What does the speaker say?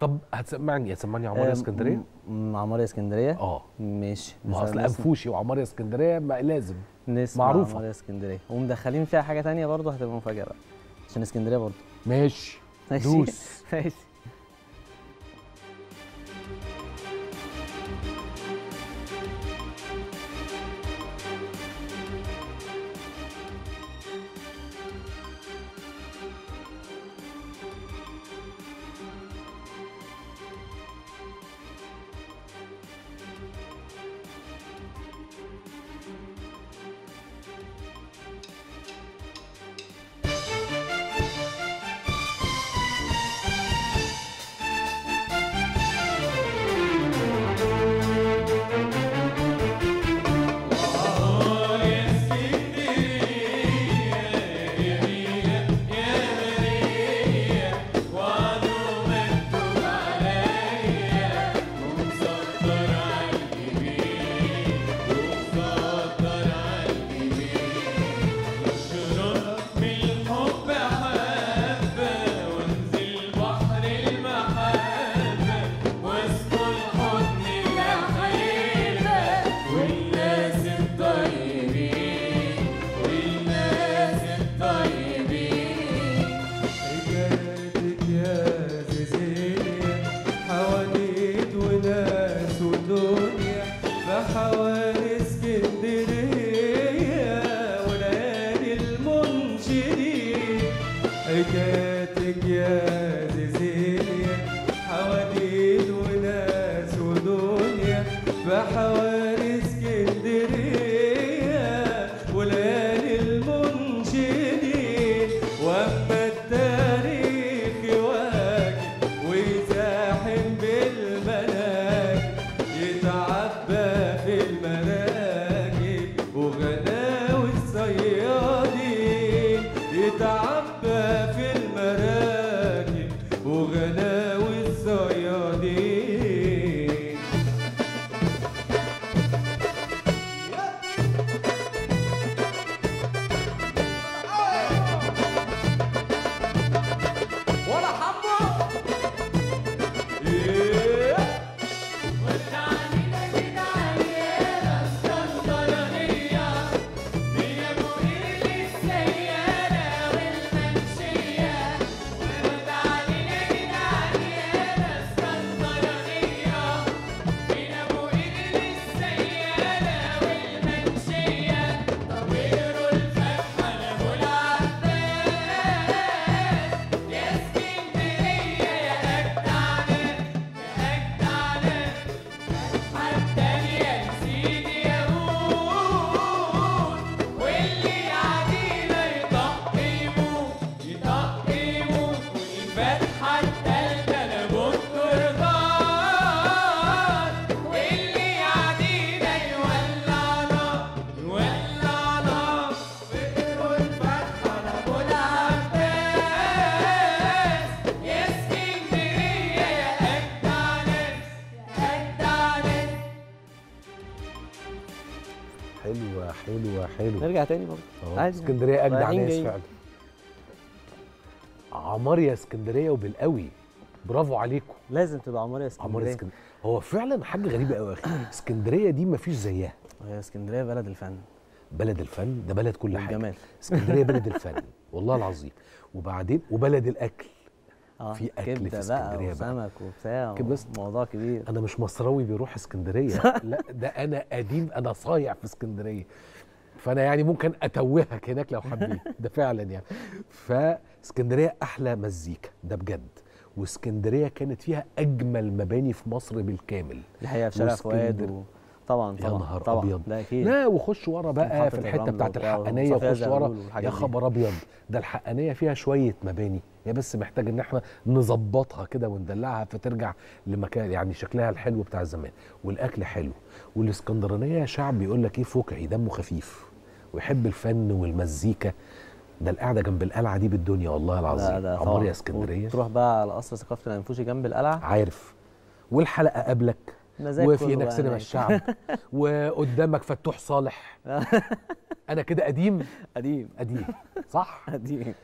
طب هتسمعني عمارية اسكندريه؟ عمارية اسكندريه؟ اه ماشي. ما اصل انفوشي وعمارية اسكندريه لازم معروفه عمارية اسكندريه، ومدخلين فيها حاجه ثانيه برضه هتبقى مفاجاه بقى عشان اسكندريه برضه. ماشي دوس. ماشي. حلو نرجع تاني برضه. اسكندريه اجدع ناس فعلا. عمارية اسكندريه وبالقوي، برافو عليكم. لازم تبقى عمارية اسكندريه. عمارية اسكندريه هو فعلا حاجه غريبه قوي يا اخي. اسكندريه دي مفيش زيها. هي اسكندريه بلد الفن. بلد الفن ده بلد كل حاجه. جمال. اسكندريه بلد الفن والله العظيم. وبعدين وبلد الاكل. في اكل في اسكندريه بقى وسمك وبتاع، موضوع كبير. انا مش مصراوي بيروح اسكندريه لا ده انا قديم، انا صايع في اسكندريه، فانا يعني ممكن اتوهك هناك لو حبيت ده فعلا يعني. فاسكندريه احلى مزيكا ده بجد، واسكندريه كانت فيها اجمل مباني في مصر بالكامل الحقيقه، في شارع فؤاد طبعا يا نهار ابيض. لا اكيد لا، وخش ورا بقى في الحته بتاعت الحقانيه، وخش ورا يا خبر ابيض، ده الحقانيه فيها شويه مباني هي، بس محتاج ان احنا نظبطها كده وندلعها فترجع لمكان يعني شكلها الحلو بتاع زمان. والاكل حلو، والاسكندرانيه شعب بيقول لك ايه، فكاهي دمه خفيف ويحب الفن والمزيكا. ده القعده جنب القلعه دي بالدنيا والله العظيم. عمارية اسكندريه تروح بقى على قصر ثقافه الانفوشي جنب القلعه، عارف، والحلقه قبلك، وفي هناك سينما الشعب، وقدامك فتوح صالح. انا كده قديم قديم قديم صح؟ قديم